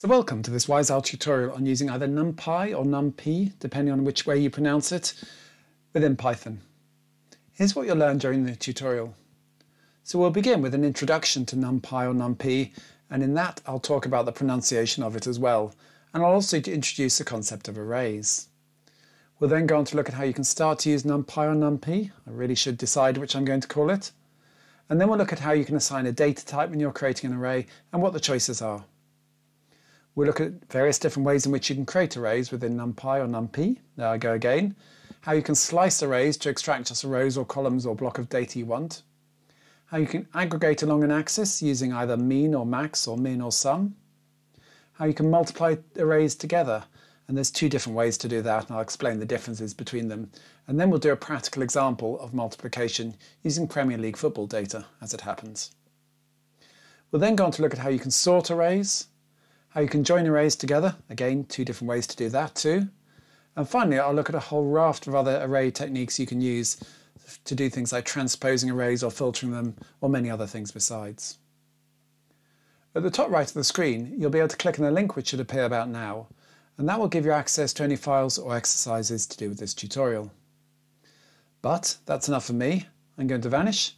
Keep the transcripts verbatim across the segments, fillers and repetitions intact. So welcome to this WiseOwl tutorial on using either NumPy or NumPy, depending on which way you pronounce it, within Python. Here's what you'll learn during the tutorial. So we'll begin with an introduction to NumPy or NumPy, and in that I'll talk about the pronunciation of it as well, and I'll also introduce the concept of arrays. We'll then go on to look at how you can start to use NumPy or NumPy. I really should decide which I'm going to call it. And then we'll look at how you can assign a data type when you're creating an array and what the choices are. We'll look at various different ways in which you can create arrays within NumPy or NumPy. There I go again. How you can slice arrays to extract just rows or columns or block of data you want. How you can aggregate along an axis using either mean or max or min or sum. How you can multiply arrays together. And there's two different ways to do that, and I'll explain the differences between them. And then we'll do a practical example of multiplication using Premier League football data as it happens. We'll then go on to look at how you can sort arrays. How you can join arrays together, again, two different ways to do that too. And finally, I'll look at a whole raft of other array techniques you can use to do things like transposing arrays or filtering them, or many other things besides. At the top right of the screen, you'll be able to click on the link which should appear about now, and that will give you access to any files or exercises to do with this tutorial. But that's enough for me. I'm going to vanish,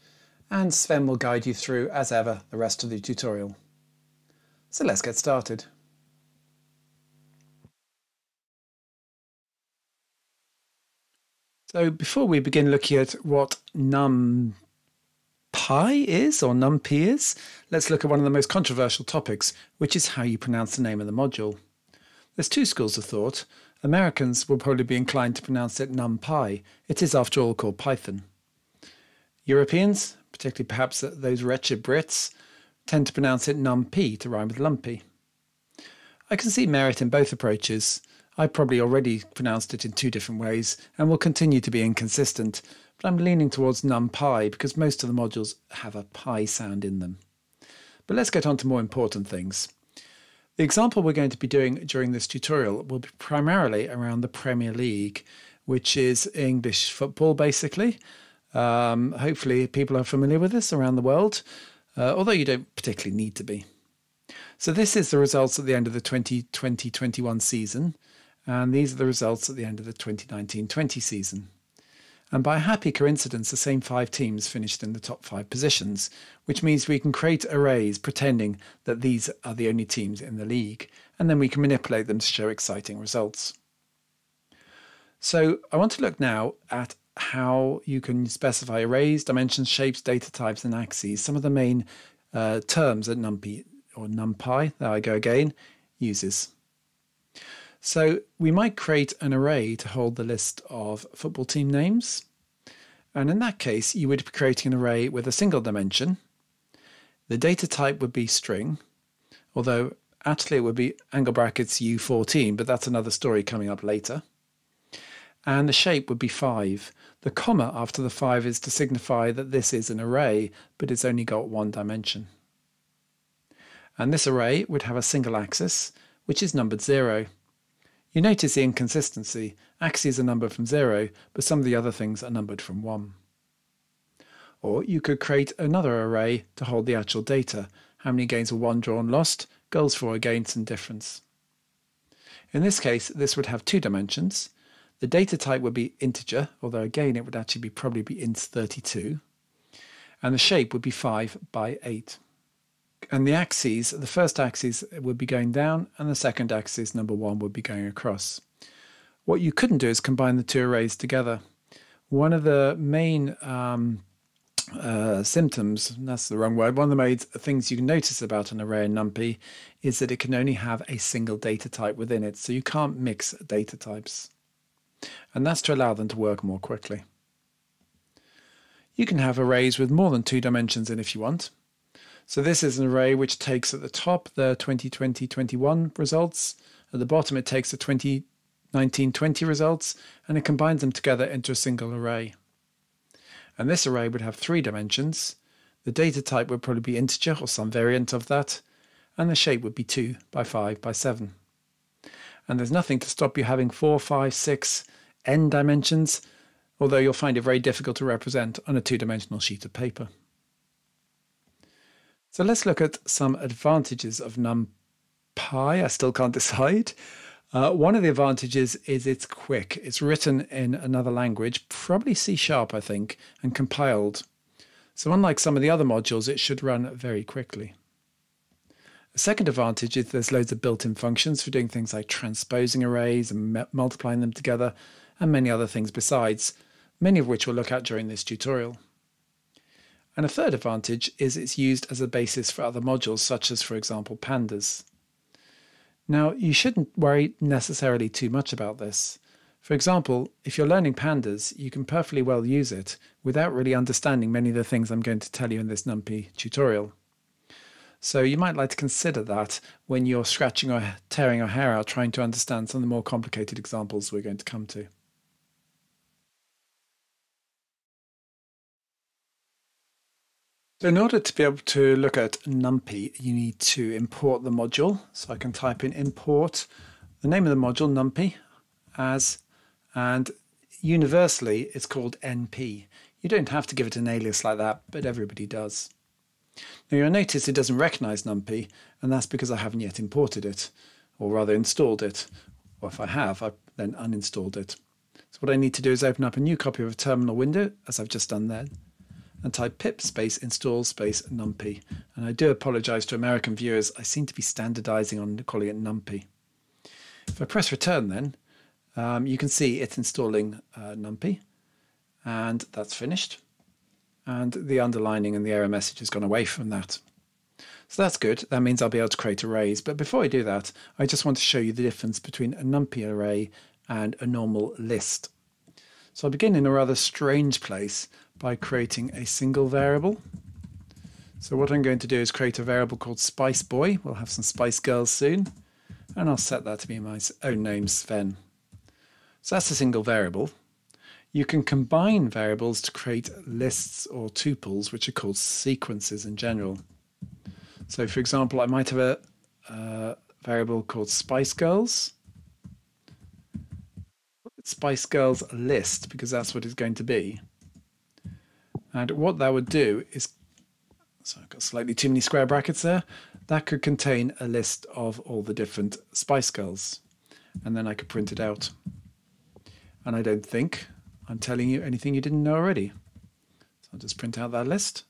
and Sven will guide you through, as ever, the rest of the tutorial. So let's get started. So before we begin looking at what NumPy is or NumPy is, let's look at one of the most controversial topics, which is how you pronounce the name of the module. There's two schools of thought. Americans will probably be inclined to pronounce it NumPy. It is, after all, called Python. Europeans, particularly perhaps those wretched Brits, tend to pronounce it NumPy to rhyme with lumpy. I can see merit in both approaches. I probably already pronounced it in two different ways and will continue to be inconsistent, but I'm leaning towards NumPy because most of the modules have a pi sound in them. But let's get on to more important things. The example we're going to be doing during this tutorial will be primarily around the Premier League, which is English football basically. Um, hopefully people are familiar with this around the world. Uh, although you don't particularly need to be. So this is the results at the end of the twenty twenty twenty-one season, and these are the results at the end of the twenty nineteen twenty season. And by a happy coincidence, the same five teams finished in the top five positions, which means we can create arrays pretending that these are the only teams in the league, and then we can manipulate them to show exciting results. So I want to look now at how you can specify arrays, dimensions, shapes, data types, and axes. Some of the main uh, terms that NumPy or NumPy, there I go again, uses. So we might create an array to hold the list of football team names. And in that case, you would be creating an array with a single dimension. The data type would be string, although actually it would be angle brackets U fourteen, but that's another story coming up later. And the shape would be five. The comma after the five is to signify that this is an array, but it's only got one dimension. And this array would have a single axis, which is numbered zero. You notice the inconsistency. Axes are numbered from zero, but some of the other things are numbered from one. Or you could create another array to hold the actual data. How many games were won, drawn, lost, goals for, against, and difference. In this case, this would have two dimensions. The data type would be integer, although again it would actually be probably be int thirty-two, and the shape would be five by eight. And the axes, the first axis would be going down and the second axis, number one, would be going across. What you couldn't do is combine the two arrays together. One of the main um, uh, symptoms, that's the wrong word, one of the main things you can notice about an array in NumPy is that it can only have a single data type within it, so you can't mix data types. And that's to allow them to work more quickly. You can have arrays with more than two dimensions in if you want. So this is an array which takes at the top the twenty twenty twenty-one results, at the bottom it takes the twenty nineteen twenty results, and it combines them together into a single array. And this array would have three dimensions. The data type would probably be integer or some variant of that, and the shape would be two by five by seven. And there's nothing to stop you having four, five, six n dimensions, although you'll find it very difficult to represent on a two-dimensional sheet of paper. So let's look at some advantages of NumPy NumPy. I still can't decide. Uh, one of the advantages is it's quick. It's written in another language, probably C sharp, I think, and compiled. So unlike some of the other modules, it should run very quickly. A second advantage is there's loads of built-in functions for doing things like transposing arrays and multiplying them together, and many other things besides, many of which we'll look at during this tutorial. And a third advantage is it's used as a basis for other modules, such as, for example, Pandas. Now, you shouldn't worry necessarily too much about this. For example, if you're learning Pandas, you can perfectly well use it without really understanding many of the things I'm going to tell you in this NumPy tutorial. So you might like to consider that when you're scratching or tearing your hair out trying to understand some of the more complicated examples we're going to come to. So in order to be able to look at NumPy, you need to import the module. So I can type in import the name of the module, NumPy, as, and universally it's called N P. You don't have to give it an alias like that, but everybody does. Now you'll notice it doesn't recognise NumPy, and that's because I haven't yet imported it, or rather installed it. Or if I have, I've then uninstalled it. So what I need to do is open up a new copy of a terminal window, as I've just done then, and type pip space install space NumPy. And I do apologise to American viewers, I seem to be standardising on calling it NumPy. If I press return then, um, you can see it's installing uh, NumPy, and that's finished. And the underlining and the error message has gone away from that. So that's good, that means I'll be able to create arrays. But before I do that, I just want to show you the difference between a NumPy array and a normal list. So I'll begin in a rather strange place by creating a single variable. So what I'm going to do is create a variable called Spice Boy. We'll have some Spice Girls soon. And I'll set that to be my own name, Sven. So that's a single variable. You can combine variables to create lists or tuples, which are called sequences in general. So for example, I might have a uh, variable called Spice Girls. Spice Girls list, because that's what it's going to be. And what that would do is, so I've got slightly too many square brackets there, that could contain a list of all the different Spice Girls. And then I could print it out. And I don't think I'm telling you anything you didn't know already. So I'll just print out that list.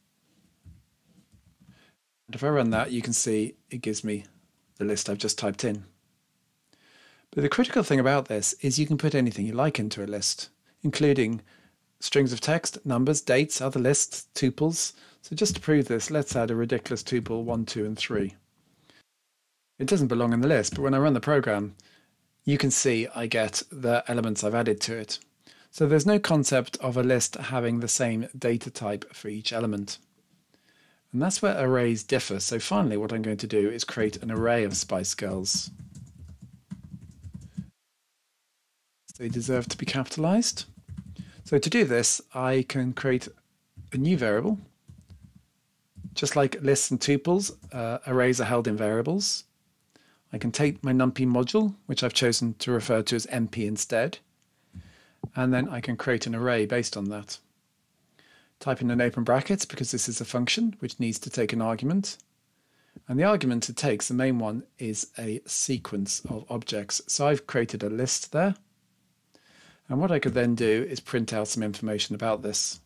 And if I run that, you can see it gives me the list I've just typed in. But the critical thing about this is you can put anything you like into a list, including strings of text, numbers, dates, other lists, tuples. So just to prove this, let's add a ridiculous tuple one, two, and three. It doesn't belong in the list, but when I run the program, you can see I get the elements I've added to it. So there's no concept of a list having the same data type for each element. And that's where arrays differ. So finally, what I'm going to do is create an array of Spice Girls. They deserve to be capitalized. So to do this, I can create a new variable. Just like lists and tuples, uh, arrays are held in variables. I can take my NumPy module, which I've chosen to refer to as N P instead, and then I can create an array based on that. Type in an open bracket, because this is a function which needs to take an argument. And the argument it takes, the main one, is a sequence of objects. So I've created a list there. And what I could then do is print out some information about this.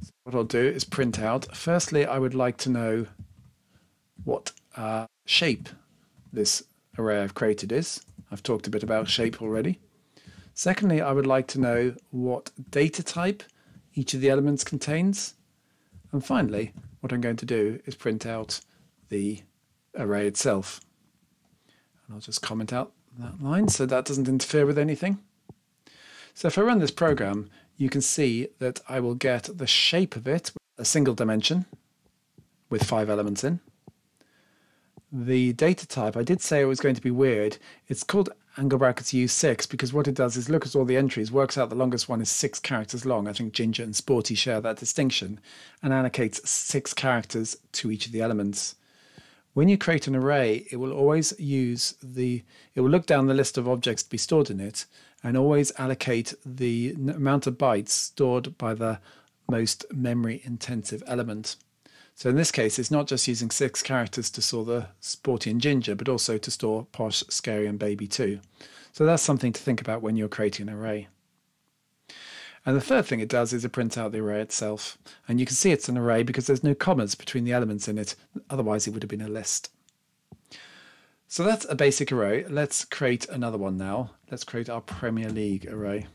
So what I'll do is print out. Firstly, I would like to know what uh, shape this array I've created is. I've talked a bit about shape already. Secondly, I would like to know what data type each of the elements contains. And finally, what I'm going to do is print out the array itself. And I'll just comment out that line so that doesn't interfere with anything. So if I run this program, you can see that I will get the shape of it, a single dimension with five elements in. The data type, I did say it was going to be weird. It's called angle brackets U six because what it does is look at all the entries, works out the longest one is six characters long. I think Ginger and Sporty share that distinction, and allocates six characters to each of the elements. When you create an array, it will always use the, it will look down the list of objects to be stored in it and always allocate the amount of bytes stored by the most memory intensive element. So in this case, it's not just using six characters to store the sporty and ginger, but also to store posh, scary and baby too. So that's something to think about when you're creating an array. And the third thing it does is it prints out the array itself. And you can see it's an array because there's no commas between the elements in it. Otherwise, it would have been a list. So that's a basic array. Let's create another one now. Let's create our Premier League array.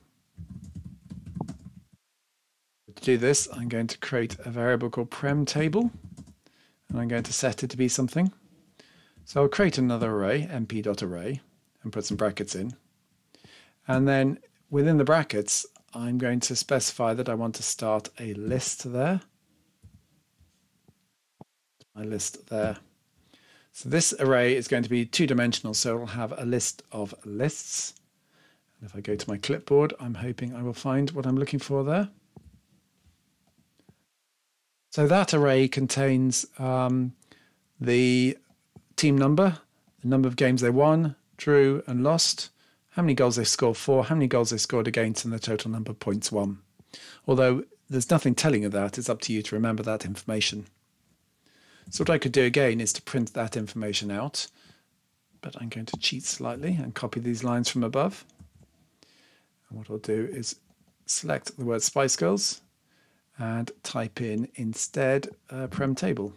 To do this, I'm going to create a variable called prem table, and I'm going to set it to be something. So I'll create another array, mp.array, and put some brackets in. And then within the brackets, I'm going to specify that I want to start a list there. My list there. So this array is going to be two-dimensional, so it'll have a list of lists. And if I go to my clipboard, I'm hoping I will find what I'm looking for there. So that array contains um, the team number, the number of games they won, drew and lost, how many goals they scored for, how many goals they scored against, and the total number of points won. Although there's nothing telling you that, it's up to you to remember that information. So what I could do again is to print that information out, but I'm going to cheat slightly and copy these lines from above. And what I'll do is select the word Spice Girls and type in instead uh, prem table.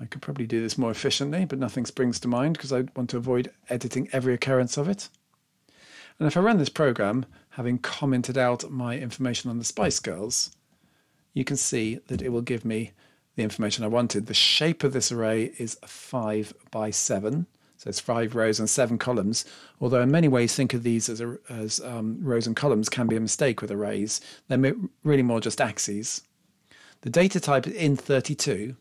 I could probably do this more efficiently, but nothing springs to mind because I want to avoid editing every occurrence of it. And if I run this program, having commented out my information on the Spice Girls, you can see that it will give me the information I wanted. The shape of this array is five by seven. So it's five rows and seven columns, although in many ways think of these as, a, as um, rows and columns can be a mistake with arrays. They're really more just axes. The data type is int thirty-two,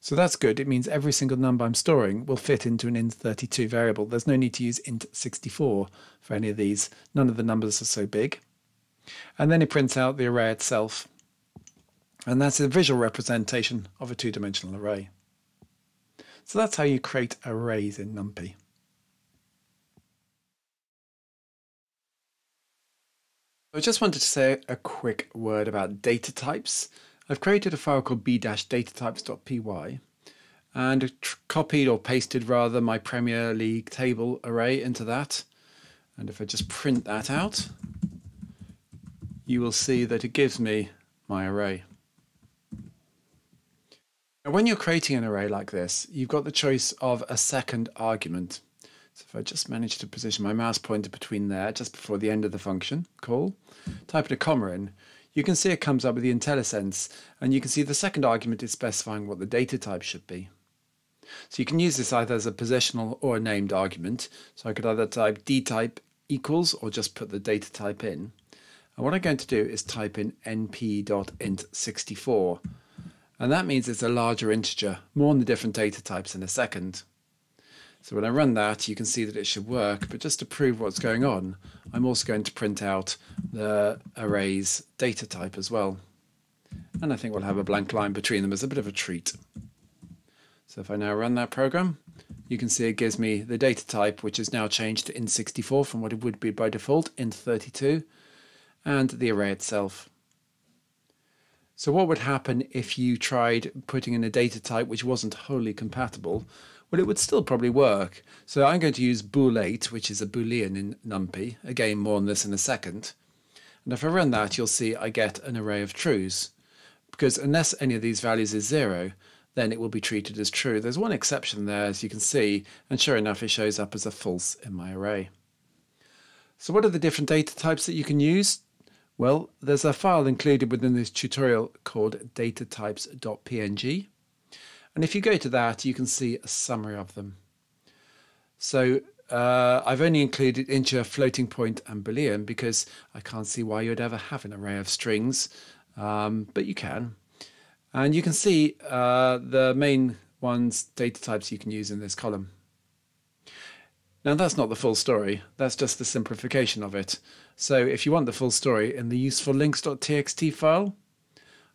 so that's good. It means every single number I'm storing will fit into an int thirty-two variable. There's no need to use int sixty-four for any of these. None of the numbers are so big. And then it prints out the array itself. And that's a visual representation of a two-dimensional array. So that's how you create arrays in NumPy. I just wanted to say a quick word about data types. I've created a file called b-datatypes.py and copied or pasted rather my Premier League table array into that. And if I just print that out, you will see that it gives me my array. Now, when you're creating an array like this, you've got the choice of a second argument. So if I just manage to position my mouse pointer between there, just before the end of the function call, type in a comma in, you can see it comes up with the IntelliSense, and you can see the second argument is specifying what the data type should be. So you can use this either as a positional or a named argument. So I could either type dtype equals or just put the data type in. And what I'm going to do is type in np.int sixty-four. And that means it's a larger integer, more on the different data types in a second. So when I run that, you can see that it should work, but just to prove what's going on, I'm also going to print out the array's data type as well. And I think we'll have a blank line between them as a bit of a treat. So if I now run that program, you can see it gives me the data type, which is now changed to int sixty-four from what it would be by default, int thirty-two, and the array itself. So what would happen if you tried putting in a data type which wasn't wholly compatible? Well, it would still probably work. So I'm going to use bool eight, which is a Boolean in NumPy. Again, more on this in a second. And if I run that, you'll see I get an array of trues. Because unless any of these values is zero, then it will be treated as true. There's one exception there, as you can see, and sure enough, it shows up as a false in my array. So what are the different data types that you can use? Well, there's a file included within this tutorial called datatypes.png, and if you go to that, you can see a summary of them. So uh, I've only included integer, floating point, and Boolean because I can't see why you would ever have an array of strings, um, but you can. And you can see uh, the main ones, data types you can use in this column. Now, that's not the full story. That's just the simplification of it. So if you want the full story in the useful links.txt file,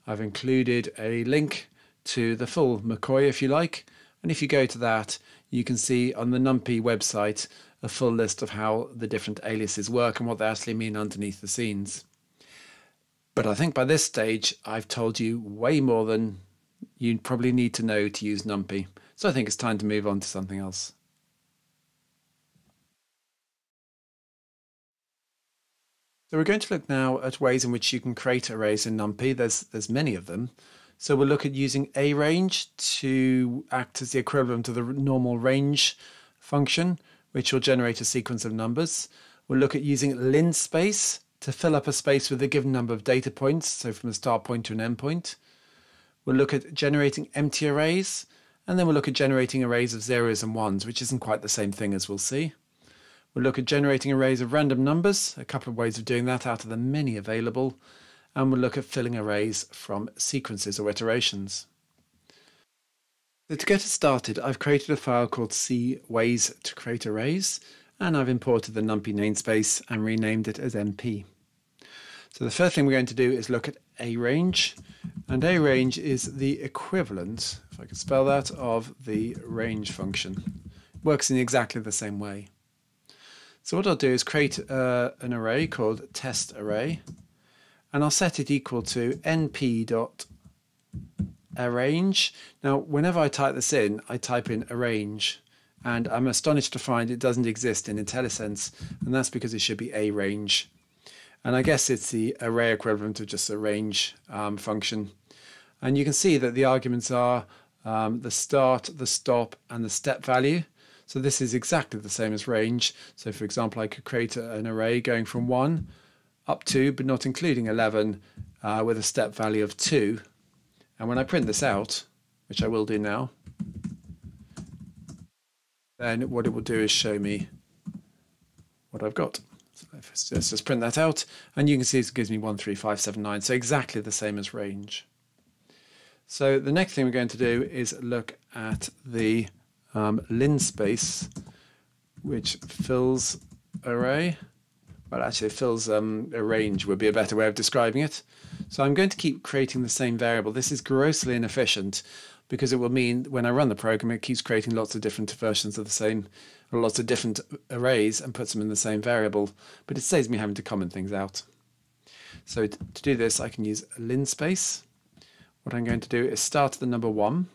I've included a link to the full McCoy, if you like. And if you go to that, you can see on the NumPy website a full list of how the different aliases work and what they actually mean underneath the scenes. But I think by this stage, I've told you way more than you probably need to know to use NumPy. So I think it's time to move on to something else. So we're going to look now at ways in which you can create arrays in NumPy. There's, there's many of them. So we'll look at using a range to act as the equivalent of the normal range function, which will generate a sequence of numbers. We'll look at using linspace to fill up a space with a given number of data points, so from a start point to an end point. We'll look at generating empty arrays, and then we'll look at generating arrays of zeros and ones, which isn't quite the same thing as we'll see. We'll look at generating arrays of random numbers, a couple of ways of doing that out of the many available, and we'll look at filling arrays from sequences or iterations. So to get us started, I've created a file called C Ways to Create Arrays, and I've imported the NumPy namespace and renamed it as N P. So the first thing we're going to do is look at a range, and a range is the equivalent, if I could spell that, of the range function. It works in exactly the same way. So what I'll do is create uh, an array called test array, and I'll set it equal to np.arrange. Now, whenever I type this in, I type in arrange, and I'm astonished to find it doesn't exist in IntelliSense, and that's because it should be a range. And I guess it's the array equivalent of just a range um, function. And you can see that the arguments are um, the start, the stop, and the step value. So this is exactly the same as range. So for example, I could create a, an array going from one up to, but not including eleven, uh, with a step value of two. And when I print this out, which I will do now, then what it will do is show me what I've got. So let's just print that out, and you can see it gives me one three five seven nine, so exactly the same as range. So the next thing we're going to do is look at the Um, linspace, which fills array. Well, actually, fills um, a range would be a better way of describing it. So I'm going to keep creating the same variable. This is grossly inefficient because it will mean when I run the program, it keeps creating lots of different versions of the same, or lots of different arrays, and puts them in the same variable. But it saves me having to comment things out. So to do this, I can use linspace. What I'm going to do is start at the number one,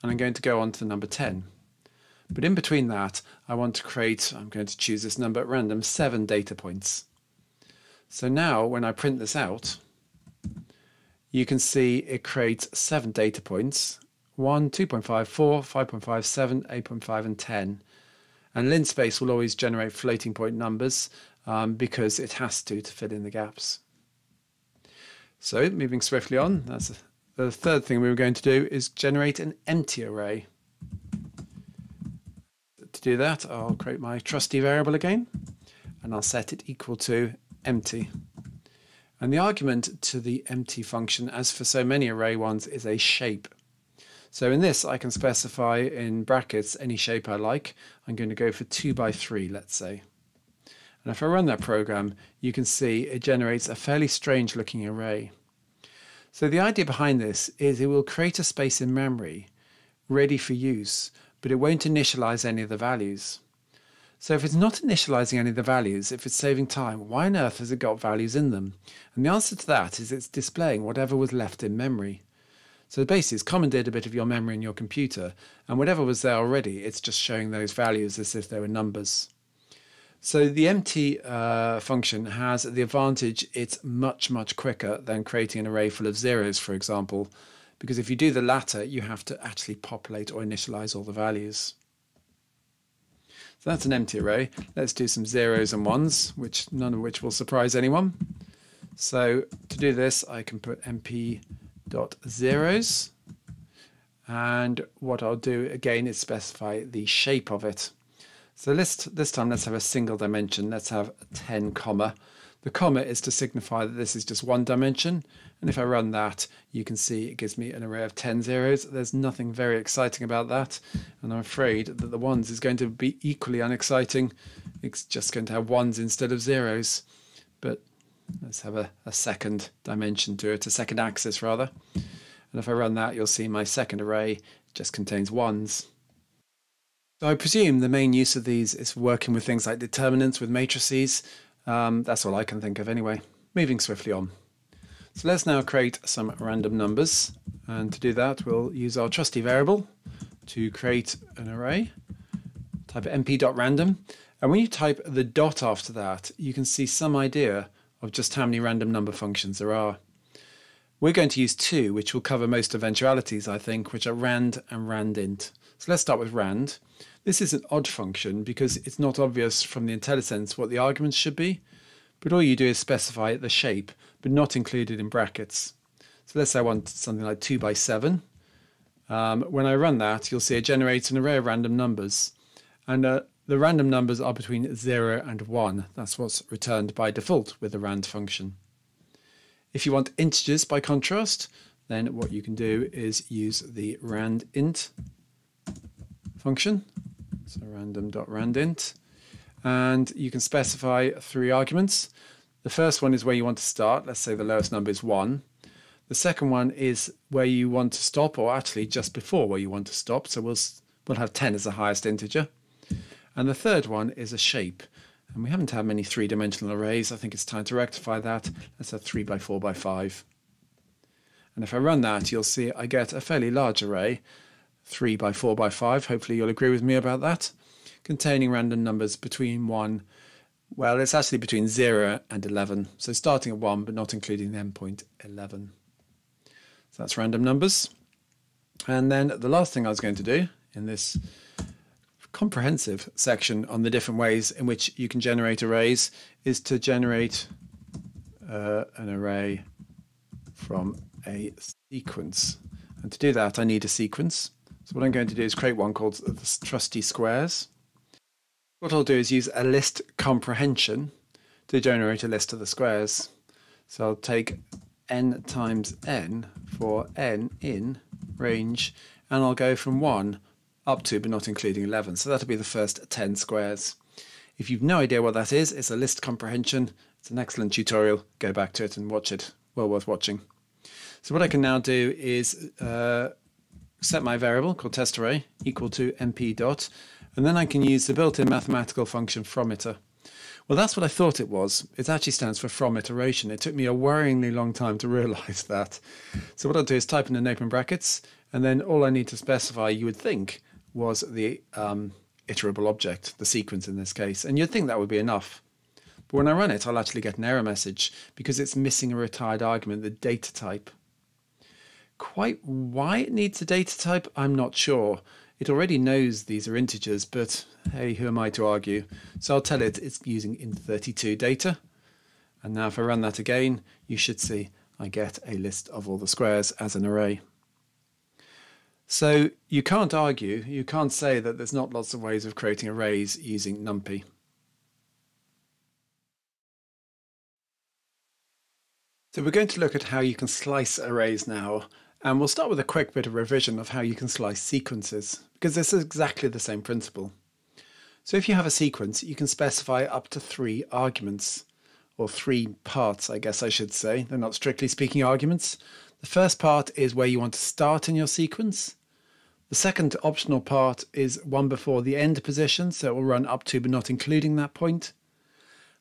and I'm going to go on to the number ten. But in between that, I want to create, I'm going to choose this number at random, seven data points. So now when I print this out, you can see it creates seven data points, one, two point five, four, five point five, seven, eight point five, and ten. And linspace will always generate floating point numbers um, because it has to to fill in the gaps. So moving swiftly on, that's the third thing we were going to do is generate an empty array. To do that, I'll create my trusty variable again, and I'll set it equal to empty. And the argument to the empty function, as for so many array ones, is a shape. So in this, I can specify in brackets any shape I like. I'm going to go for two by three, let's say. And if I run that program, you can see it generates a fairly strange looking array. So the idea behind this is it will create a space in memory ready for use, but it won't initialize any of the values. So if it's not initializing any of the values, if it's saving time, why on earth has it got values in them? And the answer to that is it's displaying whatever was left in memory. So basically, it's commandeered a bit of your memory in your computer, and whatever was there already, it's just showing those values as if they were numbers. So the empty uh, function has the advantage it's much, much quicker than creating an array full of zeros, for example, because if you do the latter, you have to actually populate or initialize all the values. So that's an empty array. Let's do some zeros and ones, which none of which will surprise anyone. So to do this, I can put np.zeros, and what I'll do again is specify the shape of it. So let's, this time let's have a single dimension. Let's have ten comma. The comma is to signify that this is just one dimension, and if I run that, you can see it gives me an array of ten zeros. There's nothing very exciting about that, and I'm afraid that the ones is going to be equally unexciting. It's just going to have ones instead of zeros, but let's have a, a second dimension to it, a second axis rather. And if I run that, you'll see my second array just contains ones. So I presume the main use of these is working with things like determinants with matrices. Um, that's all I can think of anyway. Moving swiftly on. So let's now create some random numbers. And to do that, we'll use our trusty variable to create an array. Type np.random. And when you type the dot after that, you can see some idea of just how many random number functions there are. We're going to use two, which will cover most eventualities, I think, which are rand and randint. So let's start with rand. This is an odd function because it's not obvious from the IntelliSense what the arguments should be, but all you do is specify the shape, but not included in brackets. So let's say I want something like two by seven. Um, when I run that, you'll see it generates an array of random numbers, and uh, the random numbers are between zero and one. That's what's returned by default with the rand function. If you want integers, by contrast, then what you can do is use the randint function, so random.randint, and you can specify three arguments. The first one is where you want to start. Let's say the lowest number is one. The second one is where you want to stop, or actually just before where you want to stop. So we'll, we'll have ten as the highest integer. And the third one is a shape. And we haven't had many three-dimensional arrays. I think it's time to rectify that. Let's have three by four by five. And if I run that, you'll see I get a fairly large array, three by four by five. Hopefully you'll agree with me about that. Containing random numbers between one, well, it's actually between zero and eleven. So starting at one, but not including the endpoint eleven. So that's random numbers. And then the last thing I was going to do in this comprehensive section on the different ways in which you can generate arrays is to generate uh, an array from a sequence. And to do that, I need a sequence. So what I'm going to do is create one called the trusty squares. What I'll do is use a list comprehension to generate a list of the squares. So I'll take n times n for n in range, and I'll go from one up to, but not including eleven. So that'll be the first ten squares. If you've no idea what that is, it's a list comprehension. It's an excellent tutorial. Go back to it and watch it. Well worth watching. So what I can now do is uh, set my variable called test array equal to np dot, and then I can use the built-in mathematical function fromiter. Well, that's what I thought it was. It actually stands for from iteration. It took me a worryingly long time to realize that. So what I'll do is type in an open brackets, and then all I need to specify, you would think, was the um, iterable object, the sequence in this case, and you'd think that would be enough. But when I run it, I'll actually get an error message because it's missing a retired argument, the data type. Quite why it needs a data type, I'm not sure. It already knows these are integers, but hey, who am I to argue? So I'll tell it it's using int thirty-two data. And now if I run that again, you should see I get a list of all the squares as an array. So you can't argue, you can't say that there's not lots of ways of creating arrays using NumPy. So we're going to look at how you can slice arrays now, and we'll start with a quick bit of revision of how you can slice sequences, because this is exactly the same principle. So if you have a sequence, you can specify up to three arguments, or three parts, I guess I should say. They're not strictly speaking arguments. The first part is where you want to start in your sequence. The second optional part is one before the end position, so it will run up to but not including that point.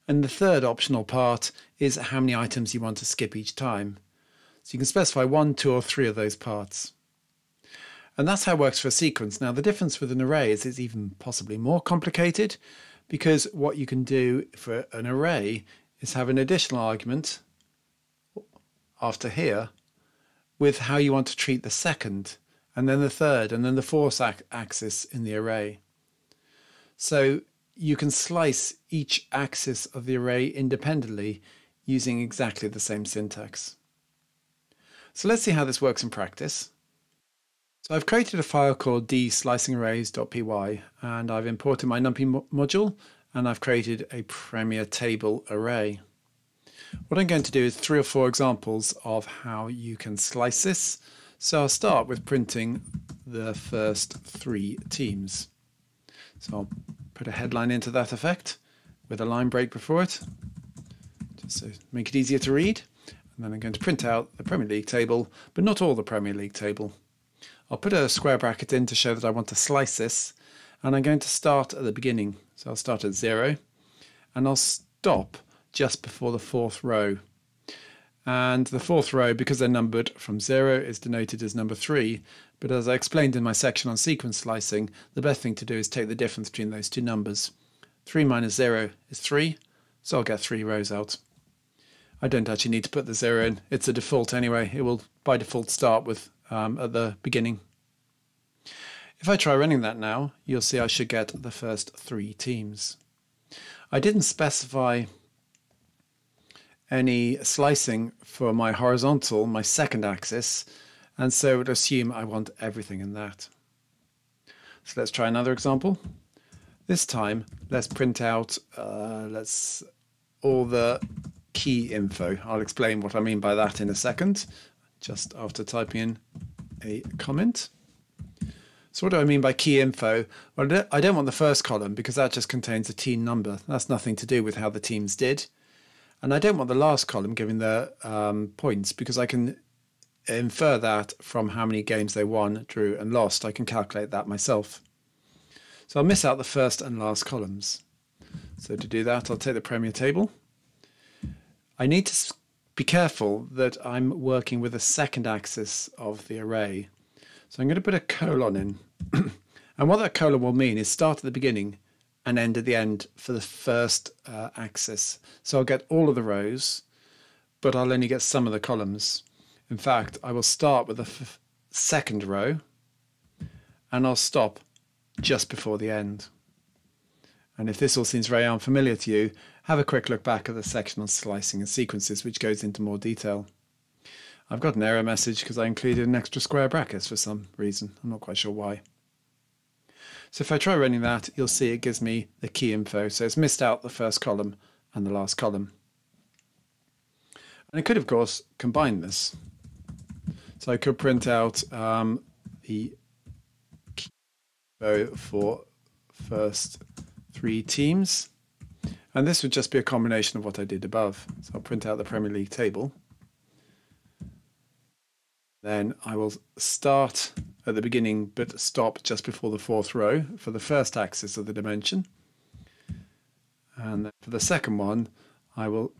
And the third optional part is how many items you want to skip each time. So you can specify one, two or three of those parts. And that's how it works for a sequence. Now the difference with an array is it's even possibly more complicated, because what you can do for an array is have an additional argument after here with how you want to treat the second, and then the third, and then the fourth axis in the array. So you can slice each axis of the array independently using exactly the same syntax. So let's see how this works in practice. So I've created a file called d slicing arrays dot p y, and I've imported my NumPy mo module, and I've created a Premier table array. What I'm going to do is three or four examples of how you can slice this. So I'll start with printing the first three teams. So I'll put a headline into that effect with a line break before it, just so make it easier to read. And then I'm going to print out the Premier League table, but not all the Premier League table. I'll put a square bracket in to show that I want to slice this, and I'm going to start at the beginning. So I'll start at zero, and I'll stop just before the fourth row. And the fourth row, because they're numbered from zero, is denoted as number three. But as I explained in my section on sequence slicing, the best thing to do is take the difference between those two numbers. three minus zero is three, so I'll get three rows out. I don't actually need to put the zero in. It's a default anyway. It will, by default, start with um, at the beginning. If I try running that now, you'll see I should get the first three teams. I didn't specify any slicing for my horizontal, my second axis, and so it would assume I want everything in that. So let's try another example. This time, let's print out uh, let's all the key info. I'll explain what I mean by that in a second, just after typing in a comment. So what do I mean by key info? Well, I don't want the first column because that just contains a team number. That's nothing to do with how the teams did. And I don't want the last column giving the um, points because I can infer that from how many games they won, drew and lost. I can calculate that myself. So I'll miss out the first and last columns. So to do that, I'll take the Premier table. I need to be careful that I'm working with the second axis of the array. So I'm going to put a colon in. And what that colon will mean is start at the beginning and end at the end for the first uh, axis. So I'll get all of the rows, but I'll only get some of the columns. In fact, I will start with the f second row and I'll stop just before the end. And if this all seems very unfamiliar to you, have a quick look back at the section on slicing and sequences, which goes into more detail. I've got an error message because I included an extra square brackets for some reason. I'm not quite sure why. So if I try running that, you'll see it gives me the key info. So it's missed out the first column and the last column. And I could, of course, combine this. So I could print out um, the key info for first three teams. And this would just be a combination of what I did above. So I'll print out the Premier League table. Then I will start at the beginning but stop just before the fourth row for the first axis of the dimension, and then for the second one I will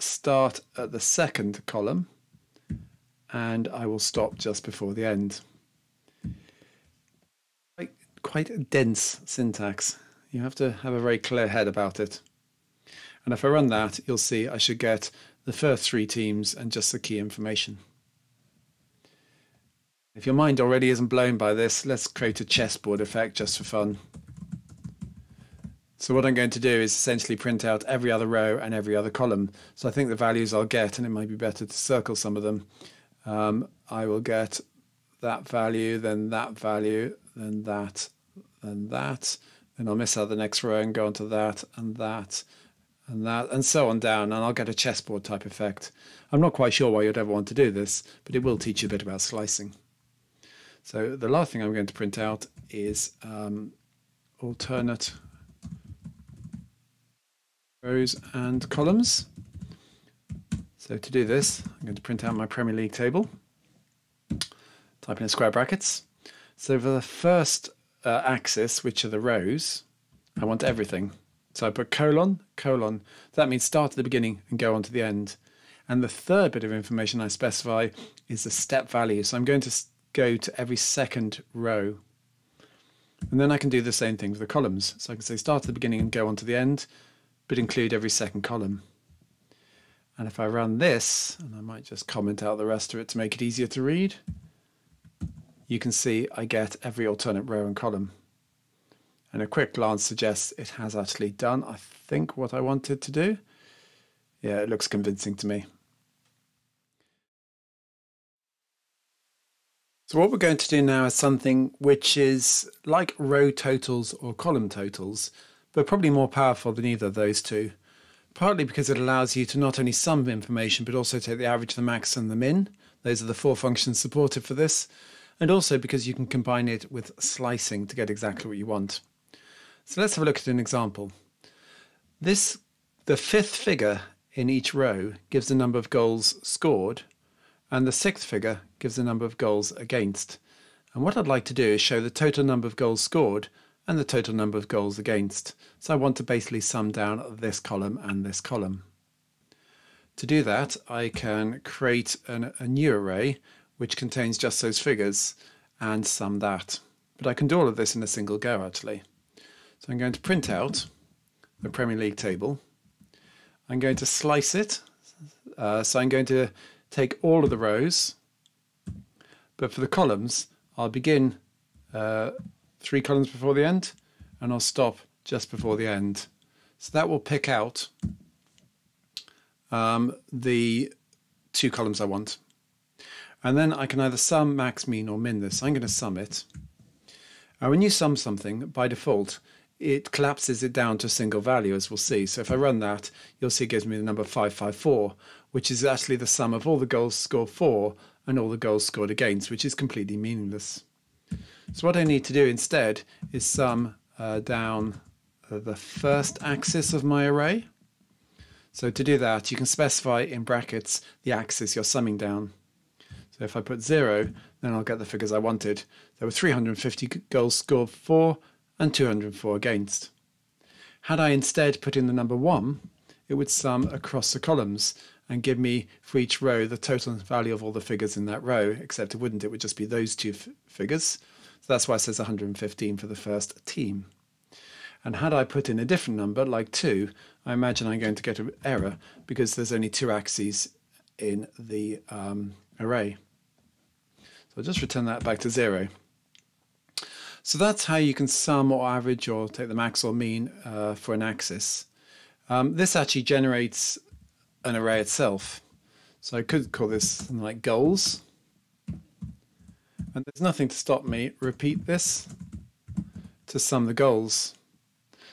start at the second column and I will stop just before the end. Quite, quite a dense syntax. You have to have a very clear head about it. And if I run that, you'll see I should get the first three teams and just the key information. If your mind already isn't blown by this, let's create a chessboard effect just for fun. So what I'm going to do is essentially print out every other row and every other column. So I think the values I'll get, and it might be better to circle some of them, um, I will get that value, then that value, then that, then that. Then I'll miss out the next row and go on to that and that and that and so on down, and I'll get a chessboard type effect. I'm not quite sure why you'd ever want to do this, but it will teach you a bit about slicing. So the last thing I'm going to print out is um, alternate rows and columns. So to do this, I'm going to print out my Premier League table, type in square brackets. So for the first uh, axis, which are the rows, I want everything. So I put colon, colon. That means start at the beginning and go on to the end. And the third bit of information I specify is the step value. So I'm going to go to every second row, and then I can do the same thing with the columns. So I can say start at the beginning and go on to the end, but include every second column. And if I run this, and I might just comment out the rest of it to make it easier to read, you can see I get every alternate row and column. And a quick glance suggests it has actually done, I think, what I wanted to do. Yeah, it looks convincing to me. So what we're going to do now is something which is like row totals or column totals, but probably more powerful than either of those two, partly because it allows you to not only sum information, but also take the average, the max and the min. Those are the four functions supported for this, and also because you can combine it with slicing to get exactly what you want. So let's have a look at an example. This, the fifth figure in each row gives the number of goals scored, and the sixth figure gives the number of goals against. And what I'd like to do is show the total number of goals scored and the total number of goals against. So I want to basically sum down this column and this column. To do that, I can create an, a new array which contains just those figures and sum that. But I can do all of this in a single go, actually. So I'm going to print out the Premier League table. I'm going to slice it. Uh, so I'm going to take all of the rows. But for the columns, I'll begin uh, three columns before the end, and I'll stop just before the end. So that will pick out um, the two columns I want. And then I can either sum, max, mean, or min this. I'm going to sum it. And when you sum something, by default, it collapses it down to a single value, as we'll see. So if I run that, you'll see it gives me the number five five four, which is actually the sum of all the goals scored for and all the goals scored against, which is completely meaningless. So what I need to do instead is sum uh, down uh, the first axis of my array. So to do that, you can specify in brackets the axis you're summing down. So if I put zero, then I'll get the figures I wanted. There were three hundred fifty goals scored for and two hundred four against. Had I instead put in the number one, it would sum across the columns and give me for each row the total value of all the figures in that row, except it wouldn't, it would just be those two figures. So that's why it says one hundred fifteen for the first team. And had I put in a different number, like two, I imagine I'm going to get an error because there's only two axes in the um, array. So I'll just return that back to zero. So that's how you can sum or average or take the max or mean uh, for an axis. Um, this actually generates an array itself. So I could call this something like goals. And there's nothing to stop me repeat this to sum the goals.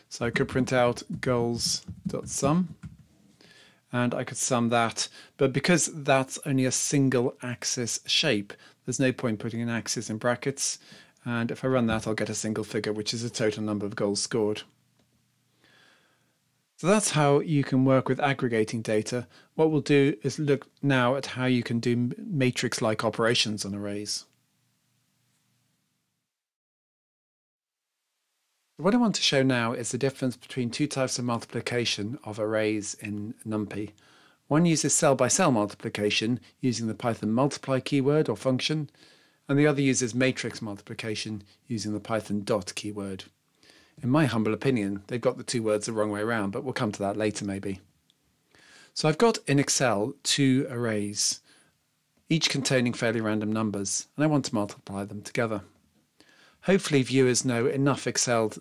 So I could print out goals.sum and I could sum that. But because that's only a single axis shape, there's no point putting an axis in brackets. And if I run that, I'll get a single figure, which is the total number of goals scored. So that's how you can work with aggregating data. What we'll do is look now at how you can do matrix-like operations on arrays. What I want to show now is the difference between two types of multiplication of arrays in NumPy. One uses cell-by-cell multiplication using the Python multiply keyword or function, and the other uses matrix multiplication using the Python dot keyword. In my humble opinion, they've got the two words the wrong way around, but we'll come to that later maybe. So I've got in Excel two arrays, each containing fairly random numbers, and I want to multiply them together. Hopefully viewers know enough Excel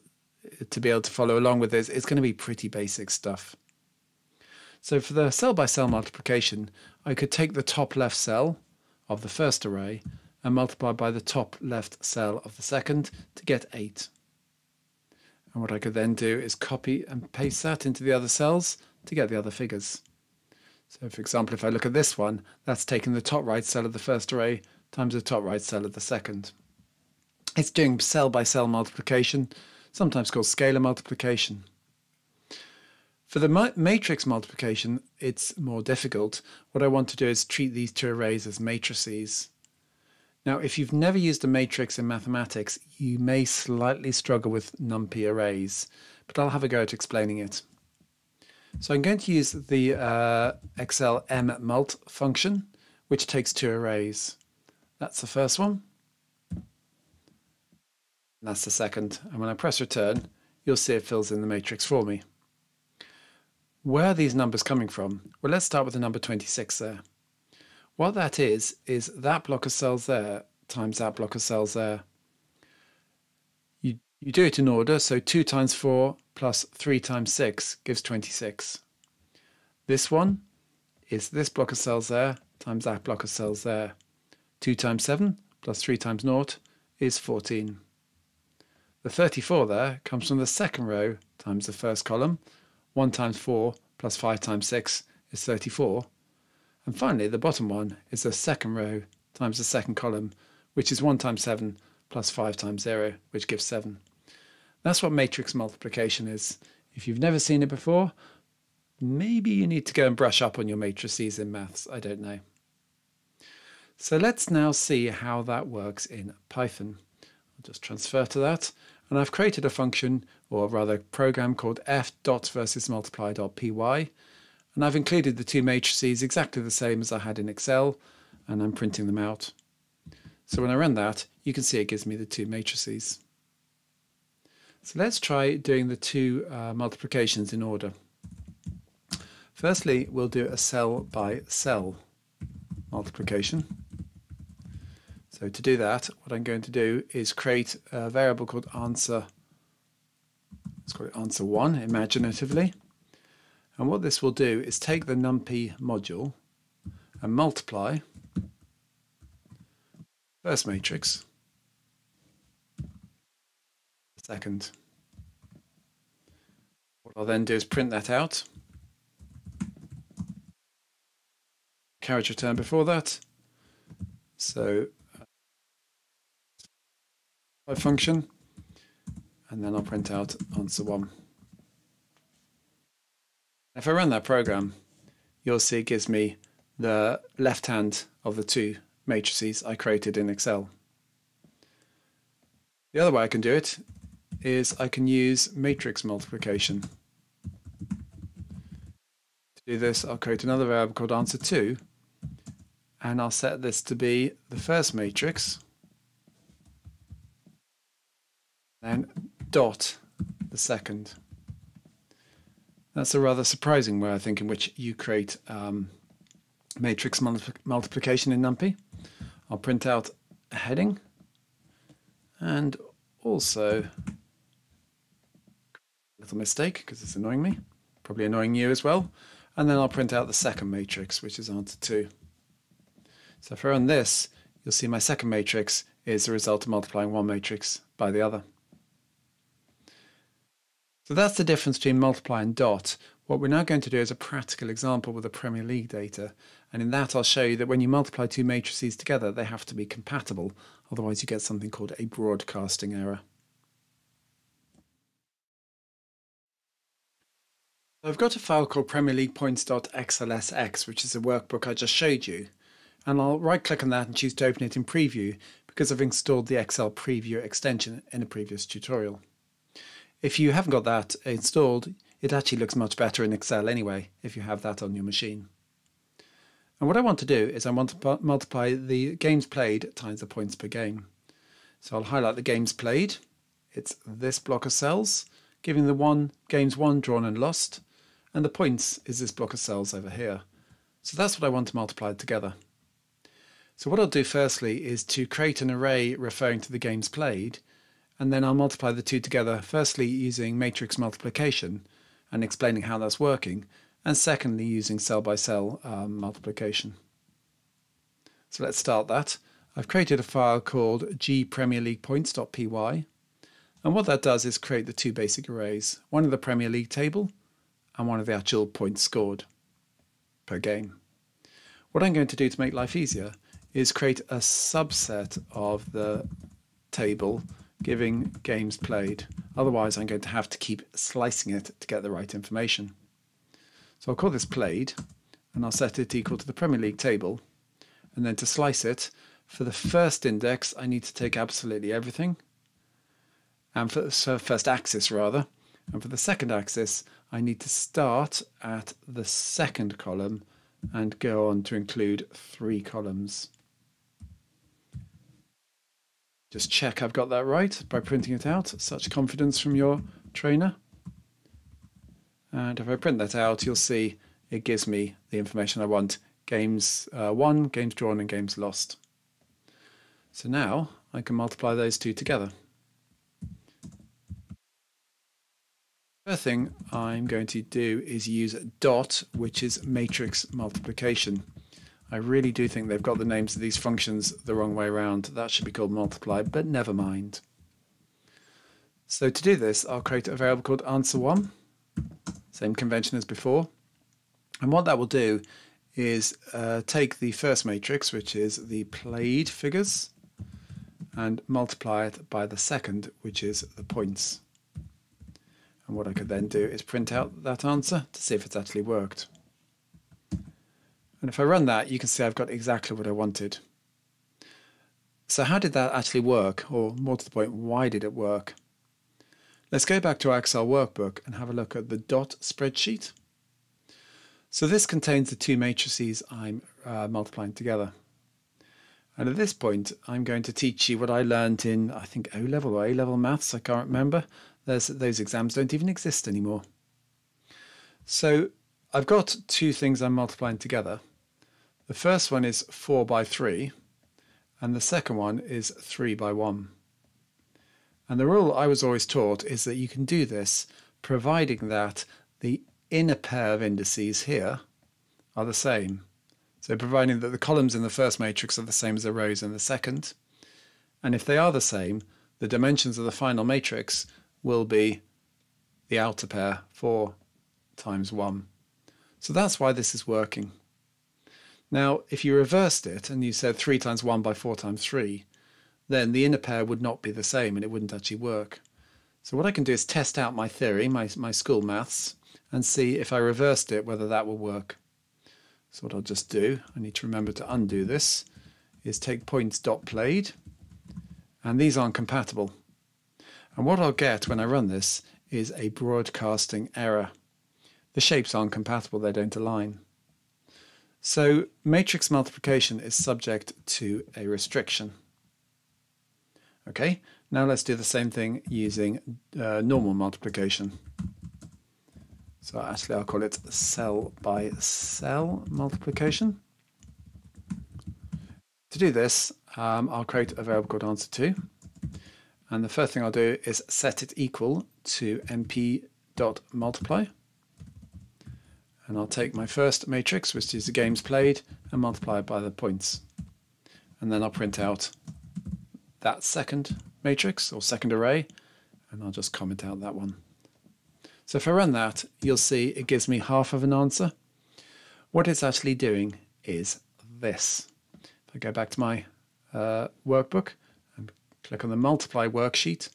to be able to follow along with this. It's going to be pretty basic stuff. So for the cell-by-cell multiplication, I could take the top left cell of the first array and multiply by the top left cell of the second to get eight. And what I could then do is copy and paste that into the other cells to get the other figures. So for example, if I look at this one, that's taking the top right cell of the first array times the top right cell of the second. It's doing cell by cell multiplication, sometimes called scalar multiplication. For the matrix multiplication, it's more difficult. What I want to do is treat these two arrays as matrices. Now, if you've never used a matrix in mathematics, you may slightly struggle with NumPy arrays, but I'll have a go at explaining it. So I'm going to use the uh, Excel mmult function, which takes two arrays. That's the first one. That's the second. And when I press return, you'll see it fills in the matrix for me. Where are these numbers coming from? Well, let's start with the number twenty-six there. What that is, is that block of cells there times that block of cells there. You, you do it in order, so two times four plus three times six gives twenty-six. This one is this block of cells there times that block of cells there. two times seven plus three times zero is fourteen. The thirty-four there comes from the second row times the first column. one times four plus five times six is thirty-four. And finally, the bottom one is the second row times the second column, which is one times seven plus five times zero, which gives seven. That's what matrix multiplication is. If you've never seen it before, maybe you need to go and brush up on your matrices in maths. I don't know. So let's now see how that works in Python. I'll just transfer to that. And I've created a function, or rather a program called f.versusmultiply.py. And I've included the two matrices exactly the same as I had in Excel, and I'm printing them out. So when I run that, you can see it gives me the two matrices. So let's try doing the two uh, multiplications in order. Firstly, we'll do a cell by cell multiplication. So to do that, what I'm going to do is create a variable called answer. Let's call it answer one imaginatively. And what this will do is take the NumPy module and multiply first matrix, second. What I'll then do is print that out. Carriage return before that. So my function, and then I'll print out answer one. If I run that program, you'll see it gives me the left hand of the two matrices I created in Excel. The other way I can do it is I can use matrix multiplication. To do this, I'll create another variable called answer two, and I'll set this to be the first matrix, then dot the second. That's a rather surprising way, I think, in which you create um, matrix multipl multiplication in NumPy. I'll print out a heading and also a little mistake because it's annoying me, probably annoying you as well. And then I'll print out the second matrix, which is answer two. So if I run this, you'll see my second matrix is the result of multiplying one matrix by the other. So that's the difference between multiply and dot. What we're now going to do is a practical example with the Premier League data. And in that, I'll show you that when you multiply two matrices together, they have to be compatible. Otherwise, you get something called a broadcasting error. I've got a file called Premier League points dot x l s x, which is the workbook I just showed you. And I'll right-click on that and choose to open it in preview because I've installed the Excel preview extension in a previous tutorial. If you haven't got that installed, it actually looks much better in Excel anyway, if you have that on your machine. And what I want to do is I want to multiply the games played times the points per game. So I'll highlight the games played. It's this block of cells, giving the one games won, drawn and lost. And the points is this block of cells over here. So that's what I want to multiply together. So what I'll do firstly is to create an array referring to the games played. And then I'll multiply the two together, firstly using matrix multiplication and explaining how that's working, and secondly using cell by cell um, multiplication. So let's start that. I've created a file called g premier league points dot p y, and what that does is create the two basic arrays, one of the Premier League table and one of the actual points scored per game. What I'm going to do to make life easier is create a subset of the table giving games played. Otherwise, I'm going to have to keep slicing it to get the right information. So I'll call this played, and I'll set it equal to the Premier League table. And then to slice it, for the first index, I need to take absolutely everything. And for the so first axis, rather. And for the second axis, I need to start at the second column and go on to include three columns. Just check I've got that right by printing it out. Such confidence from your trainer. And if I print that out, you'll see it gives me the information I want. Games uh, won, games drawn, and games lost. So now I can multiply those two together. First thing I'm going to do is use dot, which is matrix multiplication. I really do think they've got the names of these functions the wrong way around. That should be called multiply, but never mind. So to do this, I'll create a variable called answer one, same convention as before. And what that will do is uh, take the first matrix, which is the played figures, and multiply it by the second, which is the points. And what I could then do is print out that answer to see if it's actually worked. And if I run that, you can see I've got exactly what I wanted. So how did that actually work? Or more to the point, why did it work? Let's go back to our Excel workbook and have a look at the dot spreadsheet. So this contains the two matrices I'm uh, multiplying together. And at this point, I'm going to teach you what I learned in, I think, O-level or A-level maths, I can't remember. There's, those exams don't even exist anymore. So I've got two things I'm multiplying together. The first one is four by three, and the second one is three by one. And the rule I was always taught is that you can do this providing that the inner pair of indices here are the same. So providing that the columns in the first matrix are the same as the rows in the second. And if they are the same, the dimensions of the final matrix will be the outer pair, four times one. So that's why this is working. Now, if you reversed it and you said three times one by four times three, then the inner pair would not be the same and it wouldn't actually work. So what I can do is test out my theory, my, my school maths, and see if I reversed it, whether that will work. So what I'll just do, I need to remember to undo this, is take points.played, and these aren't compatible. And what I'll get when I run this is a broadcasting error. The shapes aren't compatible, they don't align. So matrix multiplication is subject to a restriction. Okay, now let's do the same thing using uh, normal multiplication. So actually I'll call it cell by cell multiplication. To do this, um, I'll create a variable called answer two. And the first thing I'll do is set it equal to np.multiply. And I'll take my first matrix, which is the games played, and multiply it by the points. And then I'll print out that second matrix or second array, and I'll just comment out that one. So if I run that, you'll see it gives me half of an answer. What it's actually doing is this. If I go back to my uh, workbook and click on the multiply worksheet,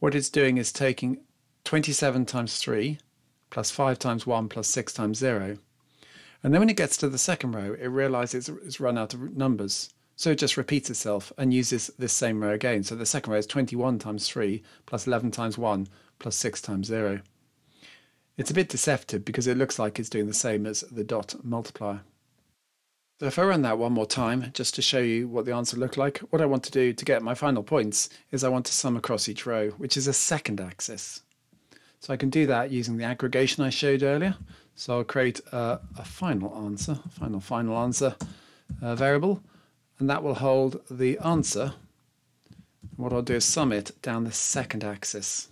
what it's doing is taking twenty-seven times three plus five times one plus six times zero. And then when it gets to the second row, it realizes it's run out of numbers. So it just repeats itself and uses this same row again. So the second row is twenty-one times three plus eleven times one plus six times zero. It's a bit deceptive because it looks like it's doing the same as the dot multiplier. So if I run that one more time, just to show you what the answer looked like, what I want to do to get my final points is I want to sum across each row, which is a second axis. So I can do that using the aggregation I showed earlier. So I'll create a, a final answer, final final answer uh, variable, and that will hold the answer. What I'll do is sum it down the second axis.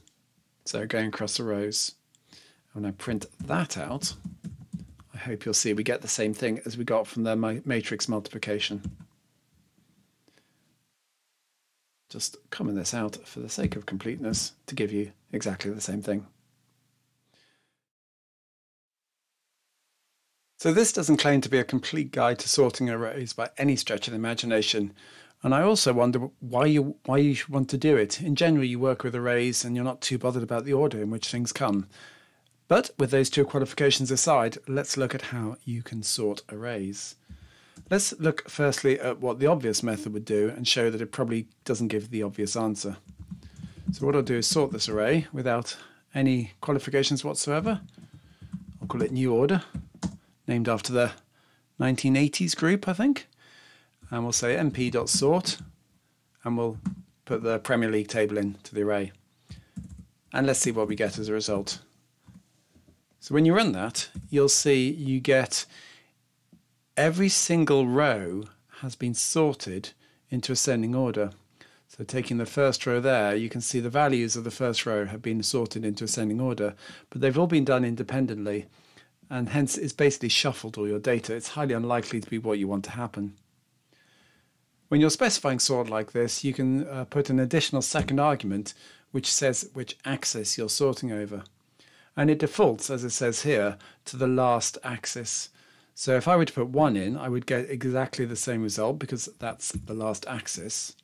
So going across the rows. When I print that out, I hope you'll see we get the same thing as we got from the matrix multiplication. Just comment this out for the sake of completeness to give you exactly the same thing. So this doesn't claim to be a complete guide to sorting arrays by any stretch of the imagination. And I also wonder why you, why you want to do it. In general, you work with arrays and you're not too bothered about the order in which things come. But with those two qualifications aside, let's look at how you can sort arrays. Let's look firstly at what the obvious method would do and show that it probably doesn't give the obvious answer. So what I'll do is sort this array without any qualifications whatsoever. I'll call it new order, named after the nineteen eighties group, I think. And we'll say np.sort, and we'll put the Premier League table into the array. And let's see what we get as a result. So when you run that, you'll see you get every single row has been sorted into ascending order. So taking the first row there, you can see the values of the first row have been sorted into ascending order, but they've all been done independently, and hence it's basically shuffled all your data. It's highly unlikely to be what you want to happen. When you're specifying sort like this, you can uh, put an additional second argument which says which axis you're sorting over. And it defaults, as it says here, to the last axis. So if I were to put one in, I would get exactly the same result because that's the last axis.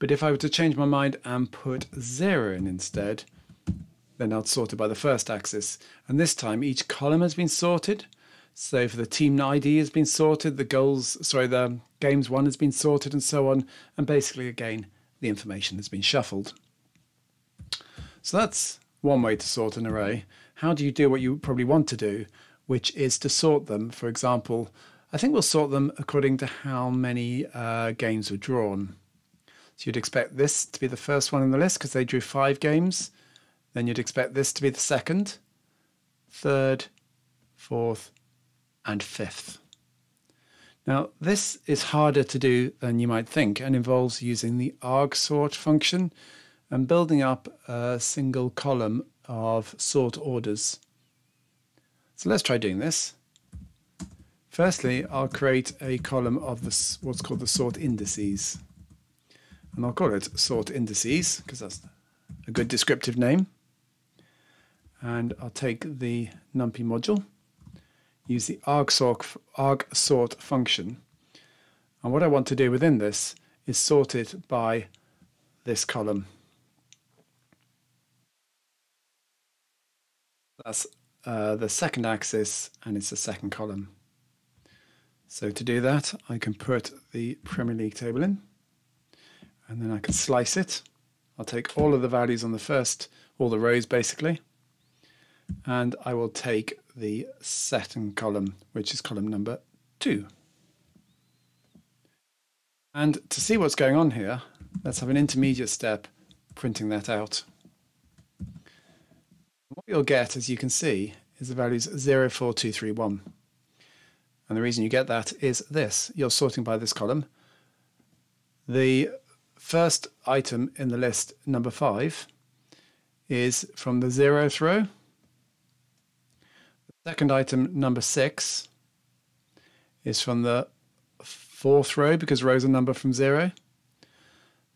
But if I were to change my mind and put zero in instead, then I'd sort it by the first axis. And this time each column has been sorted. So for the team I D has been sorted, the goals, sorry, the games one has been sorted and so on. And basically, again, the information has been shuffled. So that's one way to sort an array. How do you do what you probably want to do, which is to sort them. For example, I think we'll sort them according to how many uh, games were drawn. So you'd expect this to be the first one in the list because they drew five games. Then you'd expect this to be the second, third, fourth, and fifth. Now, this is harder to do than you might think and involves using the arg sort function and building up a single column of sort orders. So let's try doing this. Firstly, I'll create a column of the, what's called the sort indices. And I'll call it sort indices because that's a good descriptive name. And I'll take the NumPy module, use the arg sort, arg sort function. And what I want to do within this is sort it by this column. That's uh, the second axis and it's the second column. So to do that, I can put the Premier League table in and then I can slice it. I'll take all of the values on the first, all the rows basically, and I will take the second column, which is column number two. And to see what's going on here, let's have an intermediate step printing that out. What you'll get, as you can see, is the values zero, four, two, three, one. And the reason you get that is this. You're sorting by this column. The first item in the list, number five, is from the zeroth row. The second item, number six, is from the fourth row because rows are numbered from zero.